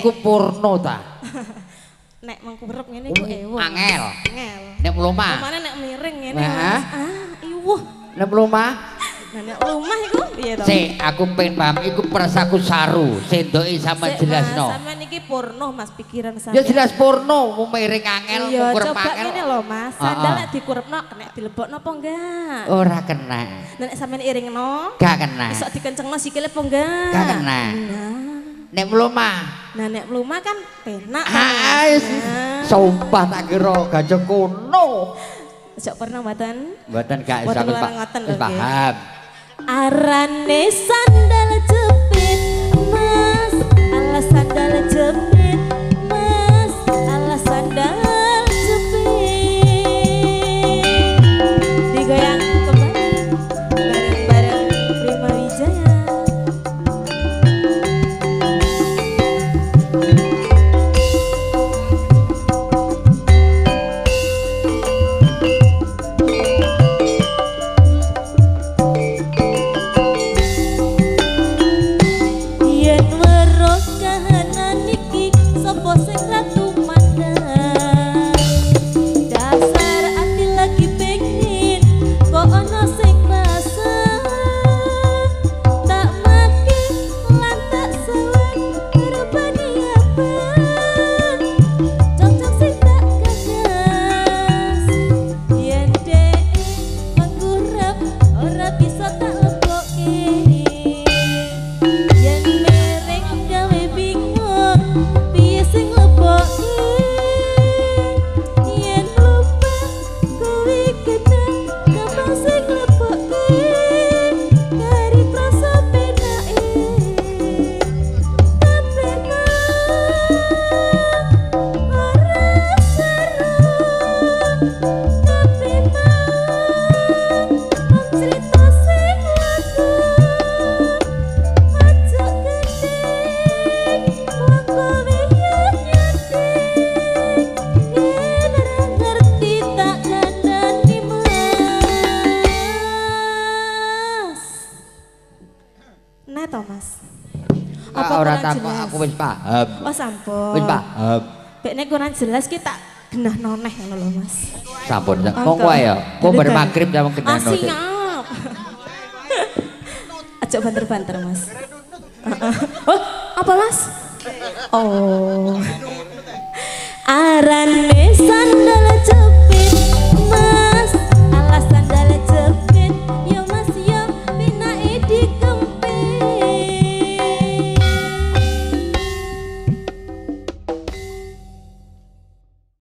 Iku purno ta. Nek mengkurep ngene iku ewon. Angel. Angel. Nek mlumah. Mane nek miring ngene. Ah, iwuh. Nek mlumah. Nek mlumah iku piye to? Sik, aku pengen paham iku perasaku saru, sendoke sama jelasno. Mas, sampean iki purno Mas pikiran sampean. Ya jelas purno, wong miring angel, mengkurep angel. Ya coba ngene lho Mas, sandal nek dikurepno kena dilebokno apa enggak? Ora kena. Nek sampean iringno? Enggak kena. Iso dikencengno sikile apa enggak? Enggak kena. Nek mlumah. Nah nek mlumah kan penak. Ah, sumpah tak kira gajah kuno. Sok pernah mboten? Mboten gak iso aku paham. Arane sandal jepit, Mas. Ala sandal jepit, Mas. Ala sandal jelas kita genah noneh lho Mas. Sampun. Wong wae ya. Kok bar magrib sampe genah. Mas siap. Aja banter-banter Mas. Oh, apa Mas? Oh. Arane